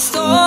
story.